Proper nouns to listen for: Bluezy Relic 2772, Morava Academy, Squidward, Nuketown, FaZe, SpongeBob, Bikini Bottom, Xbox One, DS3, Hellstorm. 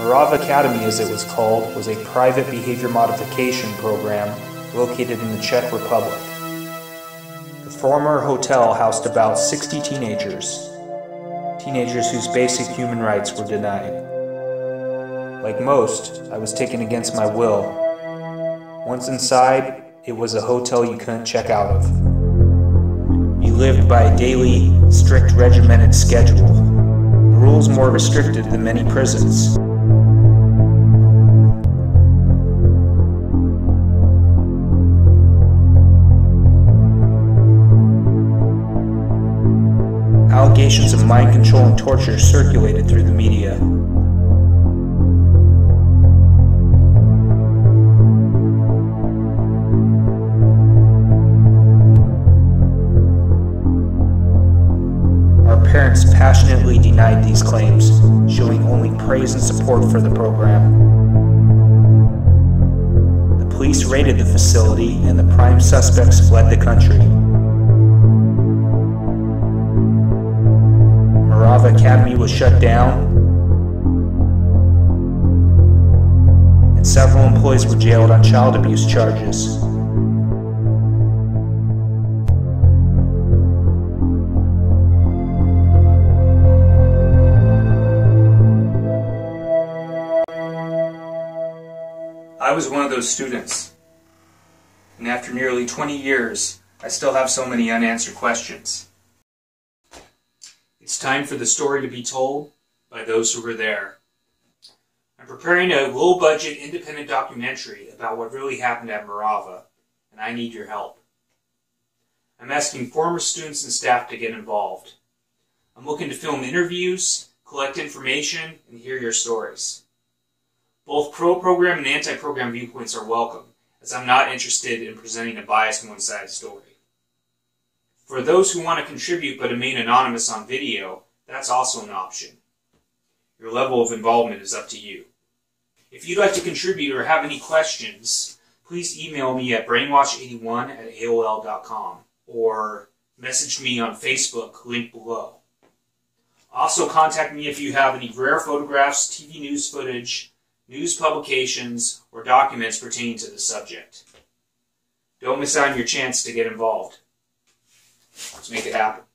Morava Academy, as it was called, was a private behavior modification program located in the Czech Republic. The former hotel housed about 60 teenagers whose basic human rights were denied. Like most, I was taken against my will. Once inside, it was a hotel you couldn't check out of. You lived by a daily, strict, regimented schedule. The rules more restricted than many prisons. Allegations of mind control and torture circulated through the media. Our parents passionately denied these claims, showing only praise and support for the program. The police raided the facility, and the prime suspects fled the country. Morava Academy was shut down, and several employees were jailed on child abuse charges. I was one of those students, and after nearly 20 years, I still have so many unanswered questions. It's time for the story to be told by those who were there. I'm preparing a low-budget independent documentary about what really happened at Morava, and I need your help. I'm asking former students and staff to get involved. I'm looking to film interviews, collect information, and hear your stories. Both pro-program and anti-program viewpoints are welcome, as I'm not interested in presenting a biased one-sided story. For those who want to contribute but remain anonymous on video, that's also an option. Your level of involvement is up to you. If you'd like to contribute or have any questions, please email me at brainwash81@aol.com or message me on Facebook, link below. Also contact me if you have any rare photographs, TV news footage, news publications, or documents pertaining to the subject. Don't miss out on your chance to get involved. Let's make it happen.